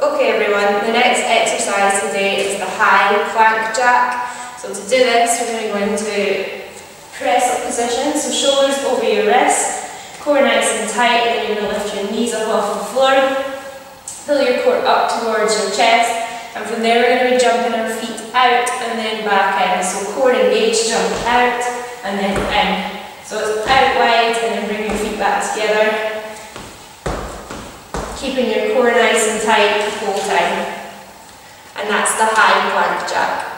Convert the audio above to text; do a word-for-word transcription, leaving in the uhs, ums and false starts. Okay everyone, the next exercise today is the high plank jack. So to do this, we're going to press up position, so shoulders over your wrists, core nice and tight, and then you're going to lift your knees up off the floor, pull your core up towards your chest, and from there we're going to be jumping our feet out and then back in. So core engaged, jump out and then in. So it's out wide and then bring your feet back together, keeping your core nice and tight the whole time. And that's the high plank jack.